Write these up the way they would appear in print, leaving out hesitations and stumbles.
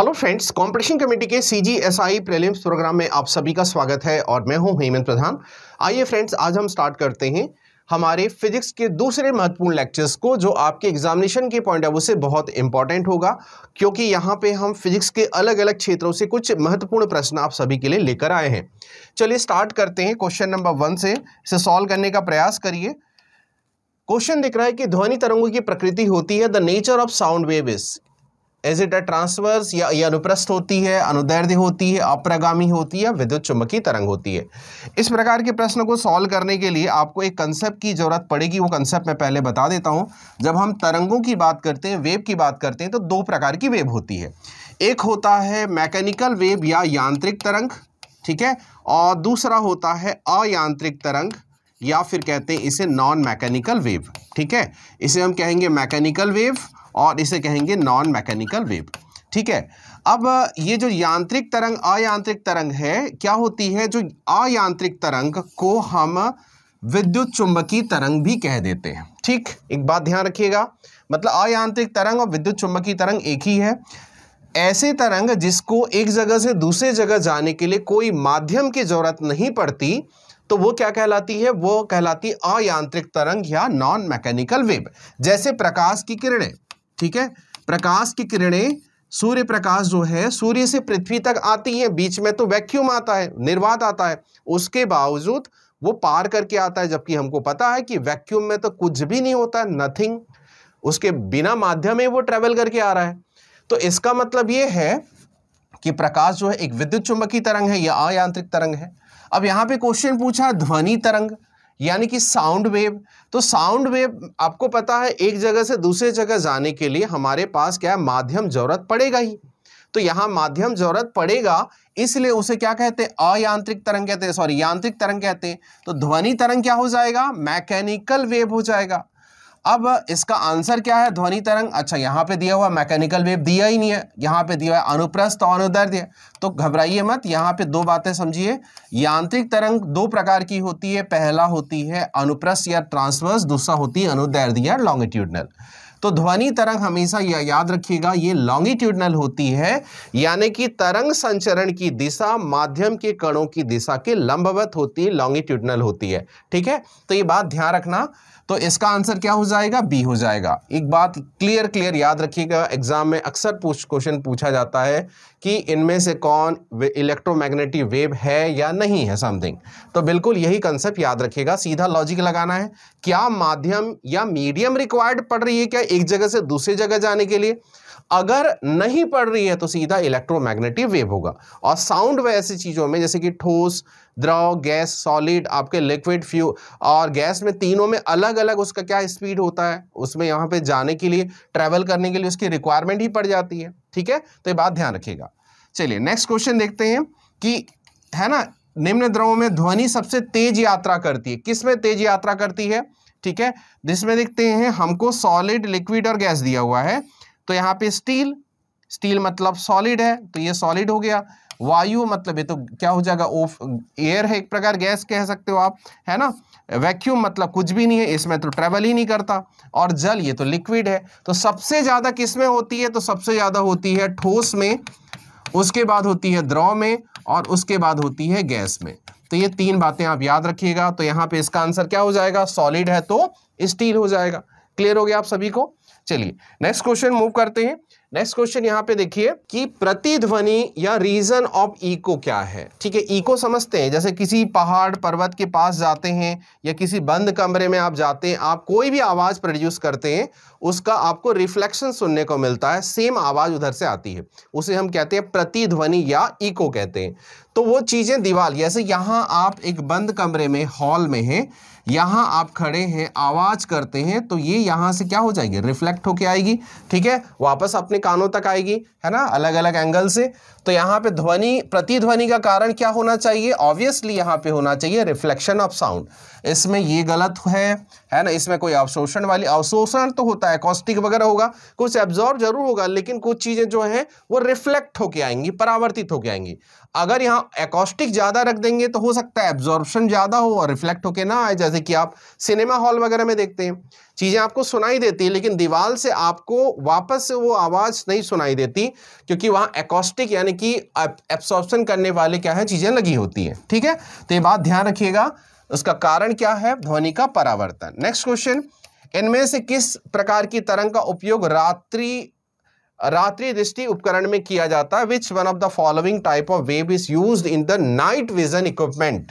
Hello friends, competition committee के CGPSC prelims programme में आप सभी का स्वागत है और मैं हूं हेमंत प्रधान। आइए फ्रेंड्स, आज हम स्टार्ट करते हैं हमारे फिजिक्स के दूसरे महत्वपूर्ण लेक्चर्स को, जो आपके एग्जामिनेशन के पॉइंट ऑफ व्यू से बहुत इंपॉर्टेंट होगा, क्योंकि यहाँ पे हम फिजिक्स के अलग अलग क्षेत्रों से कुछ महत्वपूर्ण प्रश्न आप सभी के लिए लेकर आए हैं। चलिए स्टार्ट करते हैं क्वेश्चन नंबर 1 से। इसे सॉल्व करने का प्रयास करिए। क्वेश्चन दिख रहा है कि ध्वनि तरंगों की प्रकृति होती है, the nature of sound wave is as it a transverse या अनुप्रस्थ होती है, अनुदैर्ध्य होती है, अपरागामी होती है, विद्युत चुम्बकीय तरंग होती है। इस प्रकार के प्रश्न को सॉल्व करने के लिए आपको एक कंसेप्ट की जरूरत पड़ेगी। वो कंसेप्ट मैं पहले बता देता हूँ। जब हम तरंगों की बात करते हैं, वेव की बात करते हैं, तो दो प्रकार की वेव होती है। एक होता है मैकेनिकल वेव या यांत्रिक तरंग, ठीक है, और दूसरा होता है अयांत्रिक तरंग या फिर कहते हैं इसे नॉन मैकेनिकल वेव, ठीक है। इसे हम कहेंगे मैकेनिकल वेव और इसे कहेंगे नॉन मैकेनिकल वेव, ठीक है। अब ये जो यांत्रिक तरंग अयांत्रिक तरंग है, क्या होती है, जो अयांत्रिक तरंग को हम विद्युत चुंबकीय तरंग भी कह देते हैं, ठीक। एक बात ध्यान रखिएगा, मतलब अयांत्रिक तरंग और विद्युत चुंबकीय तरंग एक ही है। ऐसे तरंग जिसको एक जगह से दूसरे जगह जाने के लिए कोई माध्यम की जरूरत नहीं पड़ती, तो वो क्या कहलाती है, वो कहलाती है अयांत्रिक तरंग या नॉन मैकेनिकल वेव। जैसे प्रकाश की किरणें, ठीक है, प्रकाश की किरणें, सूर्य प्रकाश जो है सूर्य से पृथ्वी तक आती है, बीच में तो वैक्यूम आता है, निर्वात आता है, उसके बावजूद वो पार करके आता है, जबकि हमको पता है कि वैक्यूम में तो कुछ भी नहीं होता, नथिंग, उसके बिना माध्यम में वो ट्रेवल करके आ रहा है। तो इसका मतलब ये है कि प्रकाश जो है एक विद्युत चुंबकीय तरंग है या अयांत्रिक तरंग है। अब यहाँ पे क्वेश्चन पूछा ध्वनि तरंग यानी कि साउंड वेव। तो साउंड वेव आपको पता है एक जगह से दूसरे जगह जाने के लिए हमारे पास क्या है, माध्यम जरूरत पड़ेगा ही। तो यहाँ माध्यम जरूरत पड़ेगा, इसलिए उसे क्या कहते हैं, अयांत्रिक तरंग कहते हैं, सॉरी यांत्रिक तरंग कहते हैं। तो ध्वनि तरंग क्या हो जाएगा, मैकेनिकल वेव हो जाएगा। अब इसका आंसर क्या है, ध्वनि तरंग। अच्छा, यहाँ पे दिया हुआ मैकेनिकल वेव दिया ही नहीं है, यहाँ पे दिया है अनुप्रस्थ और अनुदैर्ध्य। तो घबराइए मत, यहाँ पे दो बातें समझिए। यांत्रिक तरंग दो प्रकार की होती है, पहला होती है अनुप्रस्थ या ट्रांसवर्स, दूसरा होती है अनुदैर्ध्य या लॉन्गिट्यूडनल। तो ध्वनि तरंग हमेशा याद रखिएगा, ये लॉन्गिट्यूडनल होती है, यानी कि तरंग संचरण की दिशा माध्यम के कणों की दिशा के लंबवत होती है, लॉन्गिट्यूडनल होती है, ठीक है। तो ये बात ध्यान रखना। तो इसका आंसर क्या हो जाएगा, बी हो जाएगा। एक बात क्लियर याद रखिएगा, एग्जाम में अक्सर क्वेश्चन पूछा जाता है कि इनमें से कौन इलेक्ट्रोमैग्नेटिक वेव है या नहीं है, समथिंग। तो बिल्कुल यही कंसेप्ट याद रखिएगा, सीधा लॉजिक लगाना है। क्या माध्यम या मीडियम रिक्वायर्ड पड़ रही है क्या एक जगह से दूसरी जगह जाने के लिए? अगर नहीं पड़ रही है तो सीधा इलेक्ट्रोमैग्नेटिक वेव होगा। और साउंड वे ऐसी चीज़ों में जैसे कि ठोस, द्रव, गैस, सॉलिड, आपके लिक्विड, फ्यू और गैस में तीनों में अलग अलग उसका क्या स्पीड होता है, उसमें यहाँ पे जाने के लिए, ट्रैवल करने के लिए उसकी रिक्वायरमेंट ही पड़ जाती है, ठीक है। तो ये बात ध्यान रखिएगा। चलिए नेक्स्ट क्वेश्चन देखते हैं कि है ना, निम्न द्रवों में ध्वनि सबसे तेज यात्रा करती है। किस में तेज यात्रा करती है, ठीक है, जिसमें देखते हैं हमको सॉलिड, लिक्विड और गैस दिया हुआ है। तो यहाँ पे स्टील मतलब सॉलिड है, तो ये सॉलिड हो गया। वायु मतलब ये तो क्या हो जाएगा, ऑफ एयर है, एक प्रकार गैस कह सकते हो आप, है ना। वैक्यूम मतलब कुछ भी नहीं है, इसमें तो ट्रेवल ही नहीं करता। और जल, ये तो लिक्विड है। तो सबसे ज़्यादा किस में होती है, तो सबसे ज़्यादा होती है ठोस में, उसके बाद होती है द्रव में और उसके बाद होती है गैस में। तो ये तीन बातें आप याद रखिएगा। तो यहाँ पे इसका आंसर क्या हो जाएगा, सॉलिड है तो स्टील हो जाएगा। क्लियर हो गया आप सभी को। चलिए नेक्स्ट क्वेश्चन मूव करते हैं। नेक्स्ट क्वेश्चन यहाँ पे देखिए कि प्रतिध्वनि या रीजन ऑफ इको क्या है, ठीक है। इको समझते हैं, जैसे किसी पहाड़ पर्वत के पास जाते हैं या किसी बंद कमरे में आप जाते हैं, आप कोई भी आवाज़ प्रोड्यूस करते हैं, उसका आपको रिफ्लेक्शन सुनने को मिलता है, सेम आवाज़ उधर से आती है, उसे हम कहते हैं प्रतिध्वनि या इको कहते हैं। तो वो चीज़ें दीवार, जैसे यहाँ आप एक बंद कमरे में, हॉल में हैं, यहाँ आप खड़े हैं, आवाज़ करते हैं, तो ये यहाँ से क्या हो जाएगी, रिफ्लेक्ट होके आएगी, ठीक है, वापस अपने कानों तक आएगी, है ना, अलग अलग एंगल से। तो यहाँ पे ध्वनि, प्रतिध्वनि का कारण क्या होना चाहिए, ऑब्वियसली यहाँ पे होना चाहिए रिफ्लेक्शन ऑफ साउंड। इसमें ये गलत है है ना, इसमें कोई अवशोषण वाली, अवशोषण तो होता है, कॉन्स्टिक वगैरह होगा, कुछ एब्जॉर्ब जरूर होगा, लेकिन कुछ चीजें जो हैं वो रिफ्लेक्ट होके आएंगी, परावर्तित होके आएंगी। अगर यहाँ एकॉस्टिक ज्यादा रख देंगे तो हो सकता है एब्जॉर्प्शन ज्यादा हो और रिफ्लेक्ट होके ना आए, जैसे कि आप सिनेमा हॉल वगैरह में देखते हैं चीजें आपको सुनाई देती है लेकिन दीवार से आपको वापस से वो आवाज नहीं सुनाई देती, क्योंकि वहाँ एकॉस्टिक यानी कि एब्सॉर्प्शन करने वाले क्या है चीजें लगी होती है। ठीक है, तो ये बात ध्यान रखिएगा, उसका कारण क्या है, ध्वनि का परावर्तन। नेक्स्ट क्वेश्चन, इनमें से किस प्रकार की तरंग का उपयोग रात्रि दृष्टि उपकरण में किया जाता है? Which one of the following type of wave is used in the night vision equipment?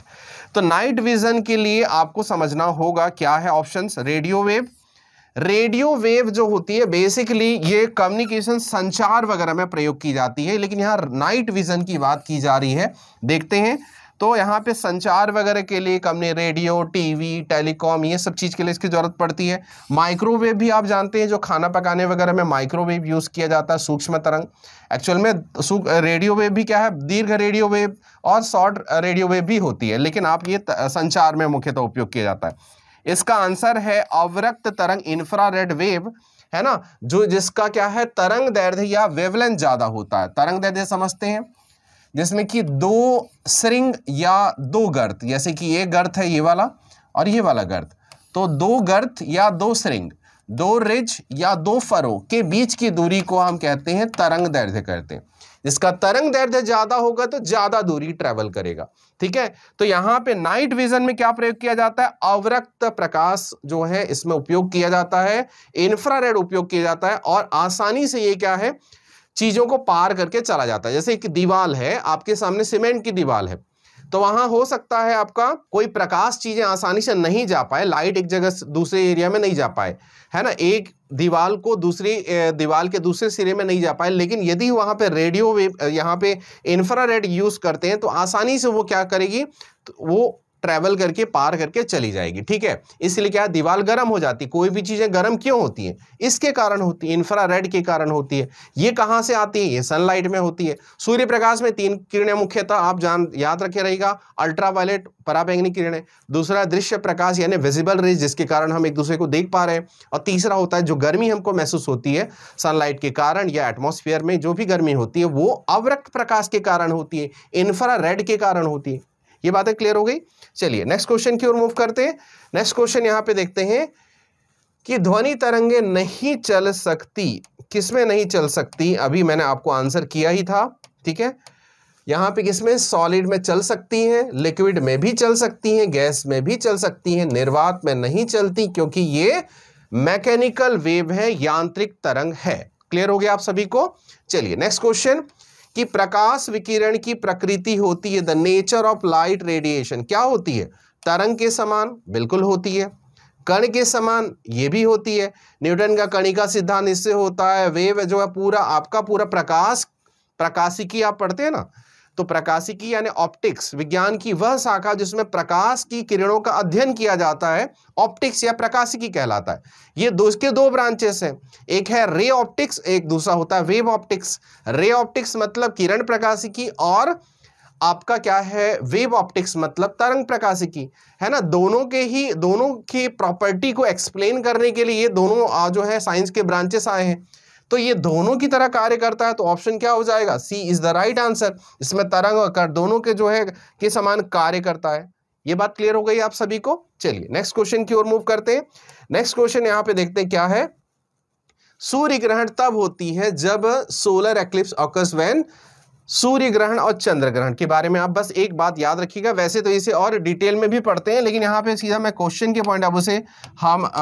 तो नाइट विजन के लिए आपको समझना होगा क्या है options. Radio wave, radio wave जो होती है बेसिकली ये कम्युनिकेशन संचार वगैरह में प्रयोग की जाती है, लेकिन यहाँ नाइट विजन की बात की जा रही है। देखते हैं, तो यहाँ पे संचार वगैरह के लिए हमने रेडियो, टीवी, टेलीकॉम, ये सब चीज़ के लिए इसकी ज़रूरत पड़ती है। माइक्रोवेव भी आप जानते हैं, जो खाना पकाने वगैरह में माइक्रोवेव यूज़ किया जाता है, सूक्ष्म तरंग। एक्चुअल में रेडियो वेव भी क्या है, दीर्घ रेडियो वेव और शॉर्ट रेडियो वेव भी होती है, लेकिन आप ये संचार में मुख्यतः उपयोग किया जाता है। इसका आंसर है अवरक्त तरंग, इंफ्रारेड वेव, है ना, जो जिसका क्या है तरंग दैर्ध्य या वेवलेंथ ज़्यादा होता है। तरंग दैर्ध्य समझते हैं, जिसमें कि दो श्रृंग या दो गर्त, जैसे कि ये गर्त है ये वाला और ये वाला गर्त, तो दो गर्त या दो श्रृंग, दो रिज या दो फरो के बीच की दूरी को हम कहते हैं तरंग दैर्ध्य कहते हैं। जिसका तरंग दैर्ध्य ज़्यादा होगा तो ज़्यादा दूरी ट्रैवल करेगा। ठीक है, तो यहाँ पे नाइट विजन में क्या प्रयोग किया जाता है, अवरक्त प्रकाश जो है इसमें उपयोग किया जाता है, इंफ्रारेड उपयोग किया जाता है, और आसानी से ये क्या है चीज़ों को पार करके चला जाता है। जैसे एक दीवार है, आपके सामने सीमेंट की दीवार है, तो वहाँ हो सकता है आपका कोई प्रकाश चीज़ें आसानी से नहीं जा पाए, लाइट एक जगह से दूसरे एरिया में नहीं जा पाए, है ना, एक दीवार को दूसरी दीवार के दूसरे सिरे में नहीं जा पाए, लेकिन यदि वहाँ पे रेडियो वेव, यहाँ पे इंफ्रारेड यूज़ करते हैं तो आसानी से वो क्या करेगी, तो वो ट्रैवल करके पार करके चली जाएगी। ठीक है, इसलिए क्या दीवार गर्म हो जाती, कोई भी चीज़ें गर्म क्यों होती हैं, इसके कारण होती है, इंफ्रारेड के कारण होती है। ये कहाँ से आती है, ये सनलाइट में होती है, सूर्य प्रकाश में। तीन किरणें मुख्यतः आप याद रखे रहेगा, अल्ट्रावायलेट पराबैंगनी किरणें, दूसरा दृश्य प्रकाश यानी विजिबल रेज जिसके कारण हम एक दूसरे को देख पा रहे हैं, और तीसरा होता है जो गर्मी हमको महसूस होती है सनलाइट के कारण या एटमॉस्फेयर में जो भी गर्मी होती है वो अवरक्त प्रकाश के कारण होती है, इंफ्रारेड के कारण होती है। ये बातें क्लियर हो गई। चलिए नेक्स्ट क्वेश्चन की ओर मूव करते हैं। नेक्स्ट क्वेश्चन यहाँ पे देखते हैं कि ध्वनि तरंगे नहीं चल सकती, किसमें नहीं चल सकती? अभी मैंने आपको आंसर किया ही था। ठीक है, यहाँ पे किसमें, सॉलिड में चल सकती हैं, लिक्विड में भी चल सकती हैं, गैस में भी चल सकती हैं, निर्वात में नहीं चलती क्योंकि ये मैकेनिकल वेव है, यांत्रिक तरंग है। क्लियर हो गया आप सभी को। चलिए नेक्स्ट क्वेश्चन, कि प्रकाश विकिरण की प्रकृति होती है, the nature of light radiation क्या होती है? तरंग के समान बिल्कुल होती है, कण के समान ये भी होती है। न्यूटन का कणिका सिद्धांत इससे होता है। वेव जो है पूरा आपका पूरा प्रकाश, प्रकाशिकी आप पढ़ते हैं ना, तो प्रकाशिकी यानी ऑप्टिक्स विज्ञान की वह शाखा जिसमें प्रकाश की किरणों का अध्ययन किया जाता है, ऑप्टिक्स या प्रकाशिकी कहलाता है। ये इसके दो ब्रांचेस हैं, एक है रे ऑप्टिक्स, एक दूसरा होता है वेव ऑप्टिक्स। रे ऑप्टिक्स मतलब किरण प्रकाशिकी और आपका क्या है वेव ऑप्टिक्स मतलब तरंग प्रकाशिकी, है ना। दोनों की प्रॉपर्टी को एक्सप्लेन करने के लिए ये दोनों जो है साइंस के ब्रांचेस आए हैं, तो ये दोनों की तरह कार्य करता है। तो ऑप्शन क्या हो जाएगा, C is the right answer. इसमें तरंग और कण दोनों के जो है के समान कार्य करता है। ये बात क्लियर हो गई आप सभी को। चलिए नेक्स्ट क्वेश्चन की ओर मूव करते हैं। नेक्स्ट क्वेश्चन यहाँ पे देखते हैं क्या है, सूर्य ग्रहण तब होती है जब सोलर एक्लिप्स ऑकर्स व्हेन। सूर्य ग्रहण और चंद्र ग्रहण के बारे में आप बस एक बात याद रखिएगा, वैसे तो इसे और डिटेल में भी पढ़ते हैं, लेकिन यहाँ पे सीधा मैं क्वेश्चन के पॉइंट ऑफ व्यू से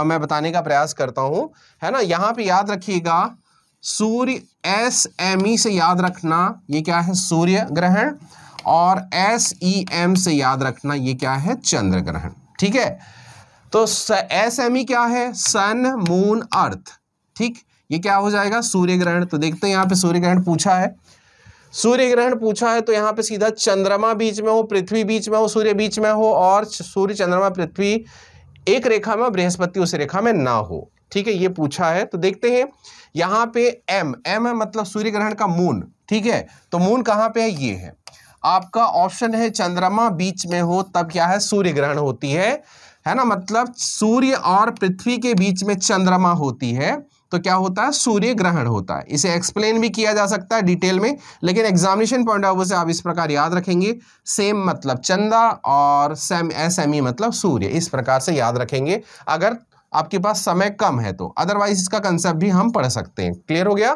मैं बताने का प्रयास करता हूँ, है ना। यहाँ पे याद रखिएगा सूर्य SME से याद रखना, ये क्या है सूर्य ग्रहण, और SEM से याद रखना, ये क्या है चंद्र ग्रहण। ठीक है, तो SME क्या है, सन मून अर्थ। ठीक, ये क्या हो जाएगा सूर्य ग्रहण। तो देखते हैं यहाँ पे सूर्य ग्रहण पूछा है, सूर्य ग्रहण पूछा है तो यहाँ पे सीधा चंद्रमा बीच में हो, पृथ्वी बीच में हो, सूर्य बीच में हो, और सूर्य चंद्रमा पृथ्वी एक रेखा में, बृहस्पति उस रेखा में ना हो। ठीक है, ये पूछा है। तो देखते हैं यहाँ पे M है मतलब सूर्य ग्रहण का मून। ठीक है, तो मून कहाँ पे है, ये है आपका ऑप्शन है चंद्रमा बीच में हो तब क्या है सूर्य ग्रहण होती है है ना, मतलब सूर्य और पृथ्वी के बीच में चंद्रमा होती है तो क्या होता है, सूर्य ग्रहण होता है। इसे एक्सप्लेन भी किया जा सकता है डिटेल में, लेकिन एग्जामिनेशन पॉइंट ऑफ व्यू से आप इस प्रकार याद रखेंगे, सेम मतलब चंदा और सेम एस एम ई मतलब सूर्य, इस प्रकार से याद रखेंगे अगर आपके पास समय कम है तो, अदरवाइज इसका कंसेप्ट भी हम पढ़ सकते हैं। क्लियर हो गया,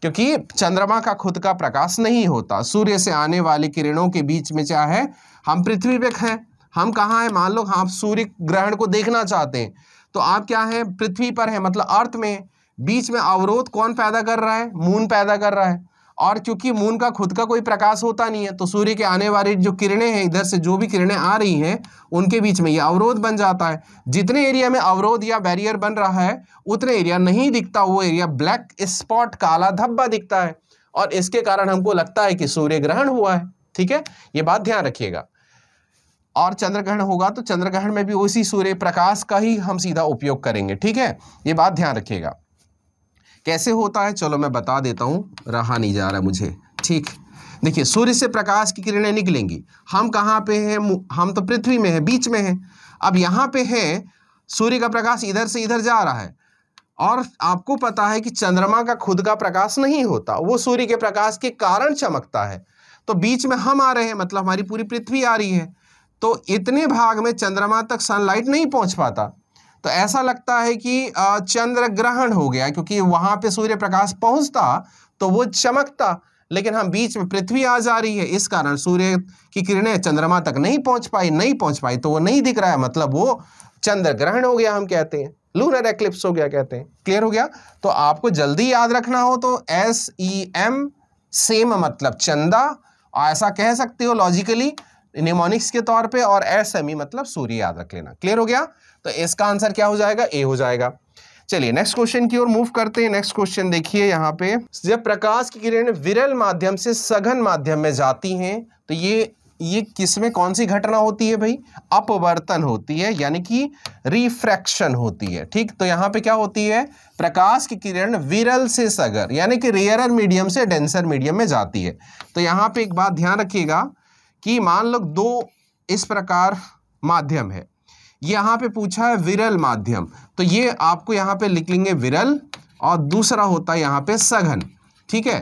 क्योंकि चंद्रमा का खुद का प्रकाश नहीं होता, सूर्य से आने वाली किरणों के बीच में, चाहे हम पृथ्वी पे हैं, हम कहाँ हैं, मान लो आप सूर्य ग्रहण को देखना चाहते हैं तो आप क्या हैं, पृथ्वी पर हैं, मतलब अर्थ में, बीच में अवरोध कौन पैदा कर रहा है, मून पैदा कर रहा है, और क्योंकि मून का खुद का कोई प्रकाश होता नहीं है तो सूर्य के आने वाली जो किरणें हैं, इधर से जो भी किरणें आ रही हैं उनके बीच में ये अवरोध बन जाता है। जितने एरिया में अवरोध या बैरियर बन रहा है उतने एरिया नहीं दिखता, वो एरिया ब्लैक स्पॉट, काला धब्बा दिखता है, और इसके कारण हमको लगता है कि सूर्य ग्रहण हुआ है। ठीक है, ये बात ध्यान रखिएगा। और चंद्र ग्रहण होगा तो चंद्र ग्रहण में भी उसी सूर्य प्रकाश का ही हम सीधा उपयोग करेंगे। ठीक है, ये बात ध्यान रखिएगा। कैसे होता है चलो मैं बता देता हूँ, रहा नहीं जा रहा मुझे। ठीक, देखिए सूर्य से प्रकाश की किरणें निकलेंगी, हम कहाँ पे हैं, हम तो पृथ्वी में हैं, बीच में हैं। अब यहाँ पे हैं, सूर्य का प्रकाश इधर से इधर जा रहा है, और आपको पता है कि चंद्रमा का खुद का प्रकाश नहीं होता, वो सूर्य के प्रकाश के कारण चमकता है, तो बीच में हम आ रहे हैं, मतलब हमारी पूरी पृथ्वी आ रही है, तो इतने भाग में चंद्रमा तक सनलाइट नहीं पहुँच पाता, तो ऐसा लगता है कि चंद्र ग्रहण हो गया, क्योंकि वहां पे सूर्य प्रकाश पहुंचता तो वो चमकता, लेकिन हम बीच में पृथ्वी आ जा रही है, इस कारण सूर्य की किरणें चंद्रमा तक नहीं पहुंच पाई तो वो नहीं दिख रहा है, मतलब वो चंद्र ग्रहण हो गया, हम कहते हैं लूनर एक्लिप्स हो गया कहते हैं। क्लियर हो गया, तो आपको जल्दी याद रखना हो तो एस ई एम सेम मतलब चंदा, ऐसा कह सकते हो लॉजिकली निमोनिक्स के तौर पे, और एस एम ई मतलब सूर्य याद रख लेना। क्लियर हो गया, तो इसका आंसर क्या हो जाएगा, ए हो जाएगा। चलिए नेक्स्ट क्वेश्चन की ओर मूव करते हैं। नेक्स्ट क्वेश्चन देखिए यहाँ पे, जब प्रकाश की किरणें विरल माध्यम से सघन माध्यम में जाती हैं तो ये किसमें कौन सी घटना होती है भाई, अपवर्तन होती है, यानी कि रिफ्रैक्शन होती है। ठीक, तो यहाँ पे क्या होती है, प्रकाश की किरण विरल से सघन यानी कि रेयरर मीडियम से डेंसर मीडियम में जाती है। तो यहाँ पे एक बात ध्यान रखिएगा कि मान लो दो इस प्रकार माध्यम है, यहाँ पे पूछा है विरल माध्यम, तो ये आपको यहाँ पे लिख लेंगे विरल, और दूसरा होता है यहाँ पे सघन। ठीक है,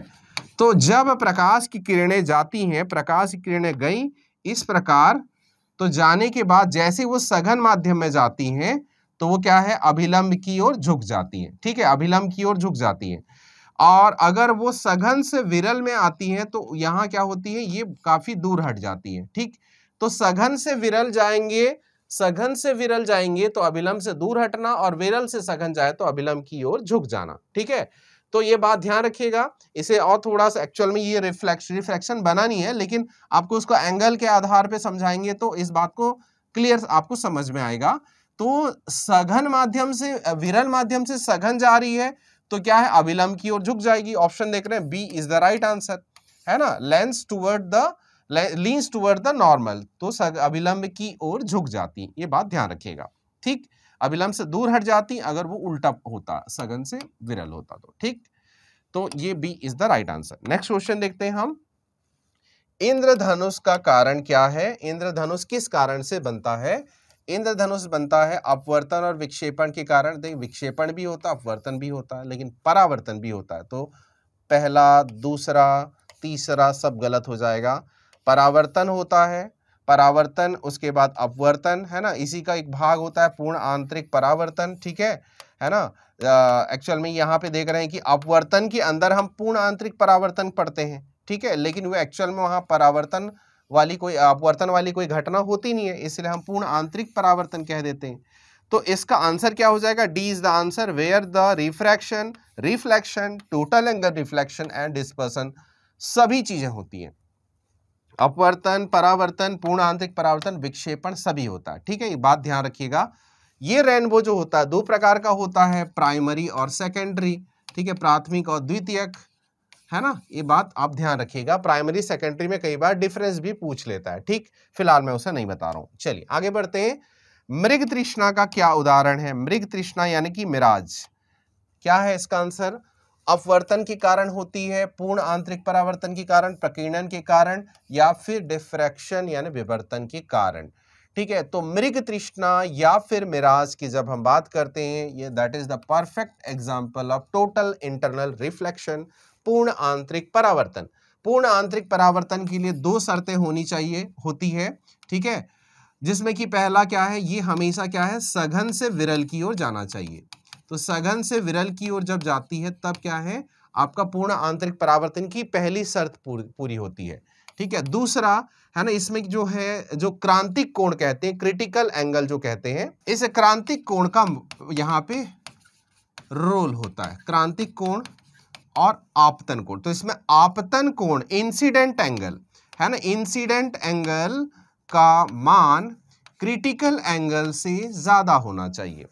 तो जब प्रकाश की किरणें जाती हैं, प्रकाश की किरणें गई इस प्रकार, तो जाने के बाद जैसे वो सघन माध्यम में जाती हैं तो वो क्या है, अभिलंब की ओर झुक जाती हैं। ठीक है, अभिलंब की ओर झुक जाती हैं, और अगर वो सघन से विरल में आती है तो यहाँ क्या होती है, ये काफ़ी दूर हट जाती है। ठीक, तो सघन से विरल जाएंगे, सघन से विरल जाएंगे तो अभिलंब से दूर हटना, और विरल से सघन जाए तो अभिलंब की ओर झुक जाना। ठीक है, तो ये बात ध्यान रखिएगा। इसे और थोड़ा सा एक्चुअल में ये रिफ्लेक्शन बना नहीं है, लेकिन आपको उसको एंगल के आधार पर समझाएंगे तो इस बात को क्लियर आपको समझ में आएगा। तो सघन माध्यम से विरल माध्यम से सघन जा रही है तो क्या है, अभिलंब की ओर झुक जाएगी। ऑप्शन देख रहे हैं B is the right answer, है ना, लीन्स टुवर्ड द नॉर्मल, तो अभिलंब की ओर झुक जाती, ये बात ध्यान रखिएगा। ठीक, अभिलंब से दूर हट जाती अगर वो उल्टा होता, सघन से विरल होता तो। ठीक, तो ये B is the right answer. Next question देखते हैं हम, इंद्रधनुष का कारण क्या है, इंद्रधनुष किस कारण से बनता है। इंद्रधनुष बनता है अपवर्तन और विक्षेपण के कारण। देखिए विक्षेपण भी होता है, अपवर्तन भी होता है, लेकिन परावर्तन भी होता है, तो पहला दूसरा तीसरा सब गलत हो जाएगा। परावर्तन होता है, परावर्तन उसके बाद अपवर्तन, है ना, इसी का एक भाग होता है पूर्ण आंतरिक परावर्तन। ठीक है ना, एक्चुअल में यहाँ पे देख रहे हैं कि अपवर्तन के अंदर हम पूर्ण आंतरिक परावर्तन पढ़ते हैं। ठीक है, लेकिन वो एक्चुअल में वहाँ परावर्तन वाली कोई, अपवर्तन वाली कोई घटना होती नहीं है, इसलिए हम पूर्ण आंतरिक परावर्तन कह देते हैं। तो इसका आंसर क्या हो जाएगा, D is the answer, where the refraction, reflection, total angle reflection and dispersion सभी चीजें होती हैं। अपवर्तन, परावर्तन, पूर्ण आंतरिक परावर्तन, विक्षेपण सभी होता है। ठीक है, ये बात ध्यान रखिएगा। ये रेनबो जो होता है दो प्रकार का होता है, प्राइमरी और सेकेंडरी। ठीक है, प्राथमिक और द्वितीयक, है ना, ये बात आप ध्यान रखिएगा। प्राइमरी सेकेंडरी में कई बार डिफरेंस भी पूछ लेता है। ठीक, फिलहाल मैं उसे नहीं बता रहा हूँ। चलिए आगे बढ़ते हैं। मृग तृष्णा का क्या उदाहरण है, मृग तृष्णा यानी कि मिराज, क्या है इसका आंसर, अपवर्तन के कारण होती है, पूर्ण आंतरिक परावर्तन के कारण, प्रकीर्णन के कारण, या फिर डिफ्रैक्शन यानी विवर्तन के कारण। ठीक है। तो मृग तृष्णा या फिर मिराज की जब हम बात करते हैं, ये that is the perfect example of total internal reflection, पूर्ण आंतरिक परावर्तन। पूर्ण आंतरिक परावर्तन के लिए दो शर्तें होनी चाहिए होती है, ठीक है, जिसमें कि पहला क्या है, ये हमेशा क्या है, सघन से विरल की ओर जाना चाहिए। तो सघन से विरल की ओर जब जाती है तब क्या है, आपका पूर्ण आंतरिक परावर्तन की पहली शर्त पूरी होती है, ठीक है। दूसरा है ना, इसमें जो है जो क्रांतिक कोण कहते हैं, क्रिटिकल एंगल जो कहते हैं, इस क्रांतिक कोण का यहाँ पे रोल होता है, क्रांतिक कोण और आपतन कोण। तो इसमें आपतन कोण इंसिडेंट एंगल है ना, इंसिडेंट एंगल का मान क्रिटिकल एंगल से ज्यादा होना चाहिए।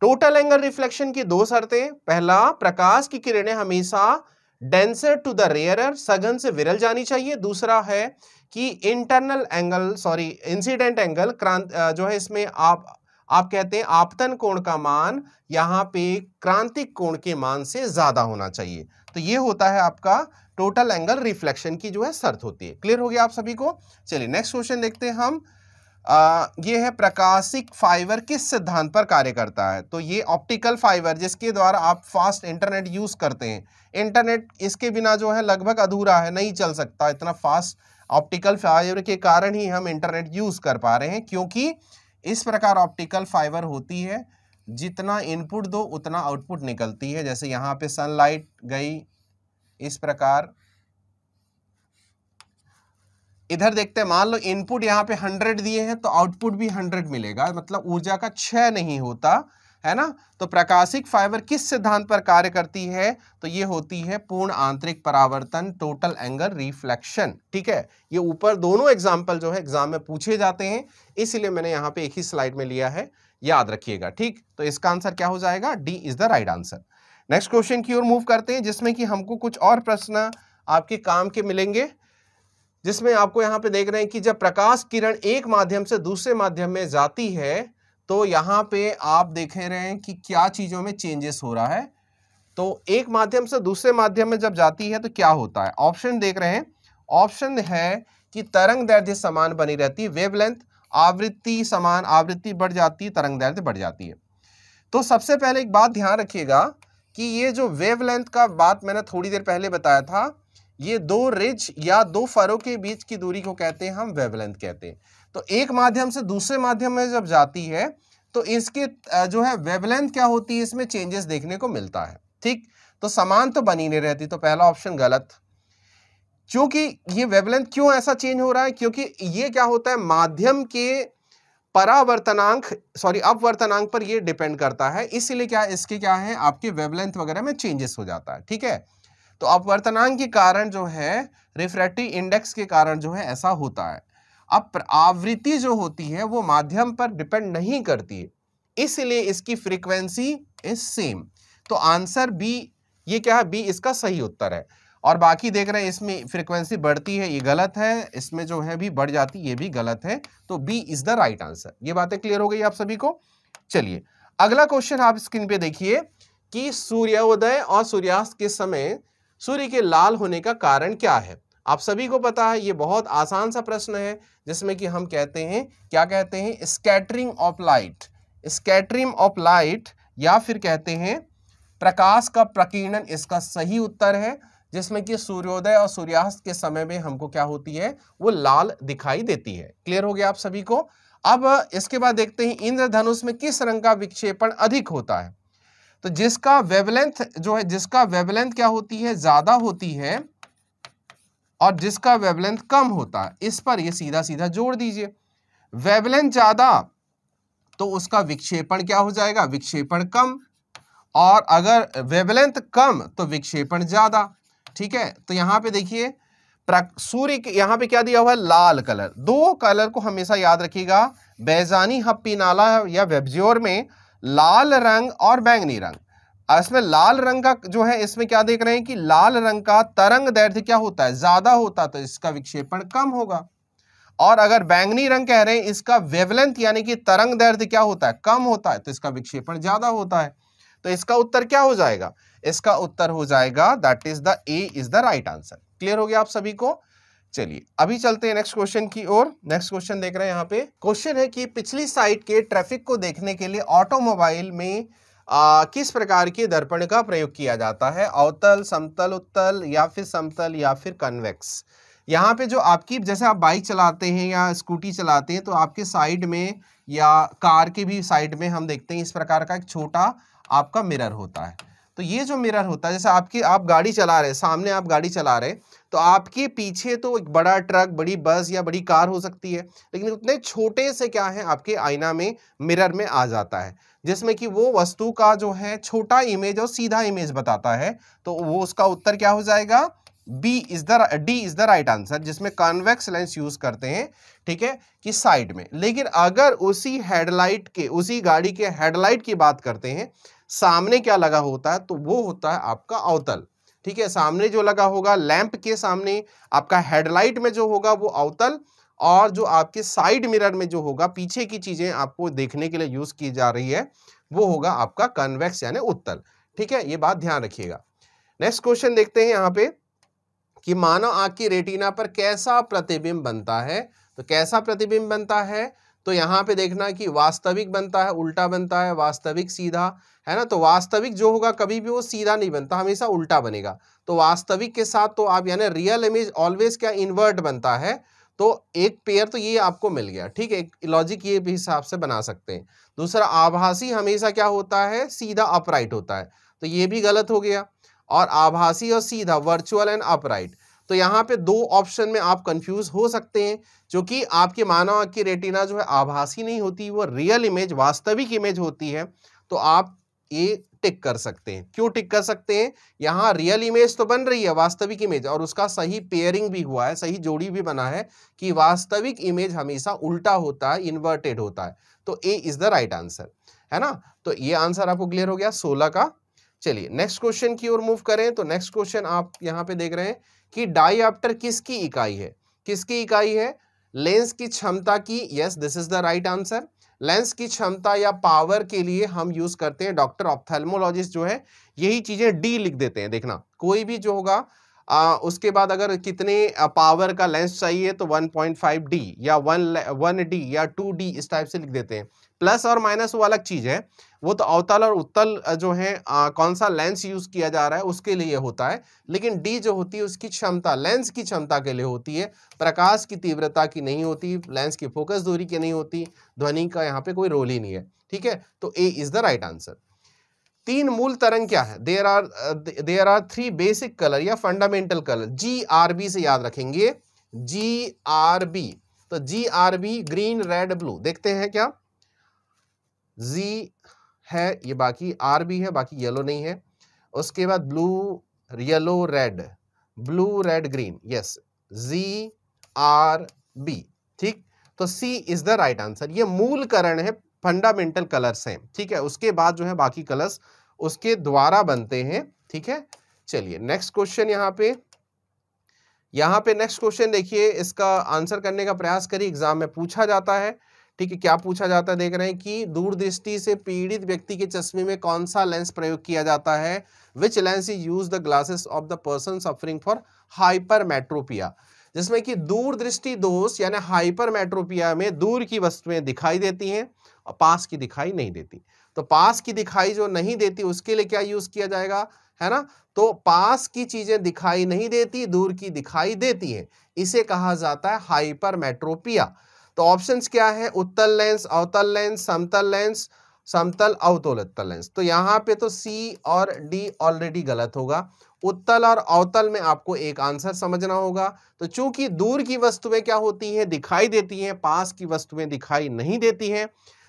टोटल एंगल रिफ्लेक्शन की दो शर्तें, पहला प्रकाश की किरणें हमेशा डेंसर टू द रेयरर, सघन से विरल जानी चाहिए। दूसरा है कि internal angle sorry incident angle जो है इसमें आप कहते हैं आपतन कोण का मान यहाँ पे क्रांतिक कोण के मान से ज्यादा होना चाहिए। तो ये होता है आपका टोटल एंगल रिफ्लेक्शन की जो है शर्त होती है। क्लियर हो गया आप सभी को। चलिए नेक्स्ट क्वेश्चन देखते हैं हम। ये है प्रकाशिक फाइबर किस सिद्धांत पर कार्य करता है। तो ये ऑप्टिकल फाइबर जिसके द्वारा आप फास्ट इंटरनेट यूज़ करते हैं, इंटरनेट इसके बिना जो है लगभग अधूरा है, नहीं चल सकता। इतना फास्ट ऑप्टिकल फाइबर के कारण ही हम इंटरनेट यूज़ कर पा रहे हैं, क्योंकि इस प्रकार ऑप्टिकल फाइबर होती है, जितना इनपुट दो उतना आउटपुट निकलती है। जैसे यहाँ पे सनलाइट गई, इस प्रकार इधर देखते हैं, मान लो इनपुट यहाँ पे 100 दिए हैं तो आउटपुट भी 100 मिलेगा, मतलब ऊर्जा का क्षय नहीं होता है ना। तो प्रकाशिक फाइबर किस सिद्धांत पर कार्य करती है, तो ये होती है पूर्ण आंतरिक परावर्तन, टोटल एंगल रिफ्लेक्शन, ठीक है। ये ऊपर दोनों एग्जाम्पल जो है एग्जाम में पूछे जाते हैं, इसीलिए मैंने यहाँ पे एक ही स्लाइड में लिया है, याद रखिएगा, ठीक। तो इसका आंसर क्या हो जाएगा, D is the right answer. Next question की ओर मूव करते हैं, जिसमें कि हमको कुछ और प्रश्न आपके काम के मिलेंगे, जिसमें आपको यहाँ पे देख रहे हैं कि जब प्रकाश किरण एक माध्यम से दूसरे माध्यम में जाती है तो यहाँ पे आप देख रहे हैं कि क्या चीज़ों में चेंजेस हो रहा है। तो एक माध्यम से दूसरे माध्यम में जब जाती है तो क्या होता है, ऑप्शन देख रहे हैं। ऑप्शन है कि तरंग दैर्ध्य समान बनी रहती है, वेवलेंथ, आवृत्ति समान, आवृत्ति बढ़ जाती है, तरंग दैर्ध्य बढ़ जाती है। तो सबसे पहले एक बात ध्यान रखिएगा कि ये जो वेवलेंथ का बात मैंने थोड़ी देर पहले बताया था, ये दो रिज या दो फरों के बीच की दूरी को कहते हैं हम वेवलेंथ कहते हैं। तो एक माध्यम से दूसरे माध्यम में जब जाती है तो इसके जो है वेवलेंथ क्या होती है, इसमें चेंजेस देखने को मिलता है, ठीक। तो समान तो बनी नहीं रहती, तो पहला ऑप्शन गलत। क्योंकि ये वेवलेंथ क्यों ऐसा चेंज हो रहा है, क्योंकि ये क्या होता है, माध्यम के परावर्तनांक सॉरी अपवर्तनांक पर ये डिपेंड करता है, इसीलिए क्या इसके क्या है आपके वेवलेंथ वगैरह में चेंजेस हो जाता है, ठीक है। तो अपवर्तनांक के कारण जो है, रिफ्रैक्टिव इंडेक्स के कारण जो है ऐसा होता है। अब आवृत्ति जो होती है वो माध्यम पर डिपेंड नहीं करती है, इसलिए इसकी फ्रीक्वेंसी इज सेम। तो आंसर बी, ये क्या है, बी इसका सही उत्तर है। और बाकी देख रहे हैं इसमें फ्रीक्वेंसी बढ़ती है, ये गलत है, इसमें जो है भी बढ़ जाती, ये भी गलत है। तो B is the right answer. ये बातें क्लियर हो गई आप सभी को। चलिए अगला क्वेश्चन आप स्क्रीन पे देखिए कि सूर्योदय और सूर्यास्त के समय सूर्य के लाल होने का कारण क्या है। आप सभी को पता है ये बहुत आसान सा प्रश्न है, जिसमें कि हम कहते हैं क्या कहते हैं, scattering of light, scattering of light या फिर कहते हैं प्रकाश का प्रकीर्णन, इसका सही उत्तर है। जिसमें कि सूर्योदय और सूर्यास्त के समय में हमको क्या होती है, वो लाल दिखाई देती है। क्लियर हो गया आप सभी को। अब इसके बाद देखते हैं इंद्रधनुष में किस रंग का विक्षेपण अधिक होता है। तो जिसका वेवलेंथ जो है, जिसका वेवलेंथ क्या होती है ज्यादा होती है और जिसका वेवलेंथ कम होता है, इस पर ये सीधा सीधा जोड़ दीजिए। वेवलेंथ ज्यादा तो उसका विक्षेपण क्या हो जाएगा, विक्षेपण कम, और अगर वेवलेंथ कम तो विक्षेपण ज्यादा, ठीक है। तो यहाँ पे देखिए सूर्य के यहाँ पे क्या दिया हुआ है, लाल कलर। दो कलर को हमेशा याद रखिएगा, बैजानी हप्पी नाला या वेबज्योर में लाल रंग और बैंगनी रंग, इसमें लाल रंग का जो है, इसमें क्या देख रहे हैं कि लाल रंग का तरंग दैर्ध्य क्या होता है, ज्यादा होता, तो इसका विक्षेपण कम होगा। और अगर बैंगनी रंग कह रहे हैं, इसका वेवलेंथ यानी कि तरंग दैर्ध्य क्या होता है, कम होता है, तो इसका विक्षेपण ज्यादा होता है। तो इसका उत्तर क्या हो जाएगा, इसका उत्तर हो जाएगा that is the A is the right answer. Clear हो गया आप सभी को। चलिए अभी चलते हैं नेक्स्ट क्वेश्चन की ओर। नेक्स्ट क्वेश्चन देख रहे हैं यहाँ पे, क्वेश्चन है कि पिछली साइड के ट्रैफिक को देखने के लिए ऑटोमोबाइल में किस प्रकार के दर्पण का प्रयोग किया जाता है, अवतल, समतल, उत्तल या फिर समतल या फिर कन्वेक्स। यहाँ पे जो आपकी जैसे आप बाइक चलाते हैं या स्कूटी चलाते हैं तो आपके साइड में या कार के भी साइड में हम देखते हैं इस प्रकार का एक छोटा आपका मिरर होता है। तो ये जो मिरर होता है, जैसे आपकी आप गाड़ी चला रहे, सामने आप गाड़ी चला रहे तो आपके पीछे तो एक बड़ा ट्रक, बड़ी बस या बड़ी कार हो सकती है, लेकिन उतने छोटे से क्या है आपके आईना में, मिरर में आ जाता है, जिसमें कि वो वस्तु का जो है छोटा इमेज और सीधा इमेज बताता है। तो वो उसका उत्तर क्या हो जाएगा, D is the right answer, जिसमें कॉन्वेक्स लेंस यूज करते हैं, ठीक है, कि साइड में। लेकिन अगर उसी हेडलाइट के, उसी गाड़ी के हेडलाइट की बात करते हैं, सामने क्या लगा होता है तो वो होता है आपका अवतल, ठीक है। सामने जो लगा होगा लैंप के सामने, आपका हेडलाइट में जो होगा वो अवतल, और जो आपके साइड मिरर में जो होगा, पीछे की चीजें आपको देखने के लिए यूज की जा रही है, वो होगा आपका कन्वेक्स यानी उत्तल, ठीक है, ये बात ध्यान रखिएगा। नेक्स्ट क्वेश्चन देखते हैं यहाँ पे कि मानव आंख की रेटिना पर कैसा प्रतिबिंब बनता है। तो कैसा प्रतिबिंब बनता है, तो यहाँ पे देखना कि वास्तविक बनता है, उल्टा बनता है, वास्तविक, सीधा, है ना। तो वास्तविक जो होगा कभी भी वो सीधा नहीं बनता, हमेशा उल्टा बनेगा। तो वास्तविक के साथ तो आप यानी रियल इमेज ऑलवेज क्या इन्वर्ट बनता है, तो एक पेयर तो ये आपको मिल गया, ठीक है, एक लॉजिक ये भी हिसाब से बना सकते हैं। दूसरा, आभासी हमेशा क्या होता है, सीधा अपराइट होता है, तो ये भी गलत हो गया। और आभासी और सीधा, वर्चुअल एंड अपराइट, तो यहाँ पे दो ऑप्शन में आप कंफ्यूज हो सकते हैं, क्योंकि आपके मानव आंख की रेटिना जो है आभासी नहीं होती, वो रियल इमेज, वास्तविक इमेज होती है। तो आप ये टिक कर सकते हैं। क्यों टिक कर सकते हैं, यहाँ रियल इमेज तो बन रही है, वास्तविक इमेज, और उसका सही पेयरिंग भी हुआ है, सही जोड़ी भी बना है कि वास्तविक इमेज हमेशा उल्टा होता है, इन्वर्टेड होता है। तो A is the right answer, है ना। तो ये आंसर आपको क्लियर हो गया 16 का। चलिए नेक्स्ट क्वेश्चन की ओर मूव करें। तो नेक्स्ट क्वेश्चन आप यहाँ पे देख रहे हैं कि डायऑप्टर किसकी इकाई है, किसकी इकाई है, लेंस की क्षमता की। Yes, this is the right answer. Lens की क्षमता या पावर के लिए हम यूज करते हैं, डॉक्टर ऑप्थेल्मोलॉजिस्ट जो है यही चीजें डी लिख देते हैं। देखना कोई भी जो होगा उसके बाद अगर कितने पावर का लेंस चाहिए तो 1.5D या 1D या 2D इस टाइप से लिख देते हैं। प्लस और माइनस वो अलग चीज़ है, वो तो अवतल और उत्तल जो है कौन सा लेंस यूज़ किया जा रहा है उसके लिए होता है, लेकिन डी जो होती है उसकी क्षमता, लेंस की क्षमता के लिए होती है, प्रकाश की तीव्रता की नहीं होती, लेंस की फोकस दूरी की नहीं होती, ध्वनि का यहाँ पे कोई रोल ही नहीं है, ठीक है। तो A is the right answer. तीन मूल तरंग क्या है, there are three basic colour या फंडामेंटल कलर। GRB से याद रखेंगे, GRB, तो GRB ग्रीन, रेड, ब्लू, देखते हैं क्या जी है ये, बाकी RB है, बाकी येलो नहीं है, उसके बाद blue, yellow, red, blue, red, green, yes, GRB, ठीक। तो C is the right answer. ये मूल करण है, फंडामेंटल कलर्स हैं, ठीक है, उसके बाद जो है बाकी कलर्स उसके द्वारा बनते हैं, ठीक है। चलिए नेक्स्ट क्वेश्चन यहाँ पे नेक्स्ट क्वेश्चन देखिए, इसका आंसर करने का प्रयास करिए, एग्जाम में पूछा जाता है, ठीक है। क्या पूछा जाता है, देख रहे हैं कि दूरदृष्टि से पीड़ित व्यक्ति के चश्मे में कौन सा लेंस प्रयोग किया जाता है, which lens is use the glasses of the person suffering for hypermetropia. जिसमें कि दूरदृष्टि दोष यानी हाइपरमेट्रोपिया में दूर की वस्तुएं दिखाई देती हैं और पास की दिखाई नहीं देती। तो पास की दिखाई जो नहीं देती उसके लिए क्या यूज किया जाएगा, है ना। तो पास की चीजें दिखाई नहीं देती, दूर की दिखाई देती है, इसे कहा जाता है हाइपरमेट्रोपिया। तो ऑप्शंस क्या है, उत्तल लेंस, अवतल लेंस, समतल लेंस, समतल, अवतलोत्तल लेंस। तो यहाँ पे तो सी और डी ऑलरेडी गलत होगा। उत्तल और अवतल में आपको एक आंसर समझना होगा। तो चूंकि दूर की वस्तुएं क्या होती हैं, दिखाई देती हैं, पास की वस्तुएं दिखाई नहीं देती हैं,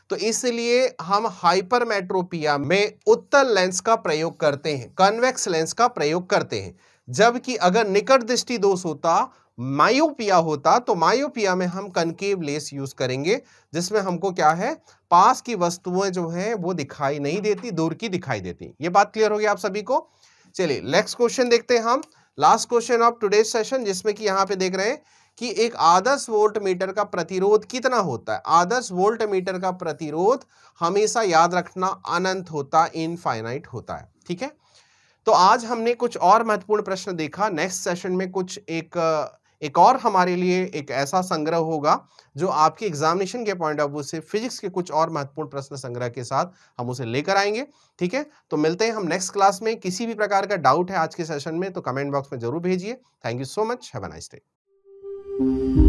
तो इसलिए हम हाइपरमेट्रोपिया में उत्तल लेंस का प्रयोग करते हैं, कन्वेक्स लेंस का प्रयोग करते हैं। जबकि अगर निकट दृष्टि दोष होता, मायोपिया होता, तो मायोपिया में हम कनकेव लेंस यूज करेंगे, जिसमें हमको क्या है, पास की वस्तुएं जो हैं वो दिखाई नहीं देती, दूर की दिखाई देती। ये बात क्लियर होगी आप सभी को। चलिए नेक्स्ट क्वेश्चन देखते हैं हम, last question of today's session, जिसमें कि यहाँ पे देख रहे हैं कि एक आदर्श वोल्ट मीटर का प्रतिरोध कितना होता है। आदर्श वोल्ट मीटर का प्रतिरोध हमेशा याद रखना अनंत होता है, इनफाइनाइट होता है, ठीक है। तो आज हमने कुछ और महत्वपूर्ण प्रश्न देखा। नेक्स्ट सेशन में कुछ एक एक और हमारे लिए एक ऐसा संग्रह होगा जो आपकी एग्जामिनेशन के पॉइंट ऑफ व्यू से फिजिक्स के कुछ और महत्वपूर्ण प्रश्न संग्रह के साथ हम उसे लेकर आएंगे। ठीक है, तो मिलते हैं हम नेक्स्ट क्लास में। किसी भी प्रकार का डाउट है आज के सेशन में तो कमेंट बॉक्स में जरूर भेजिए। Thank you so much, have a nice day.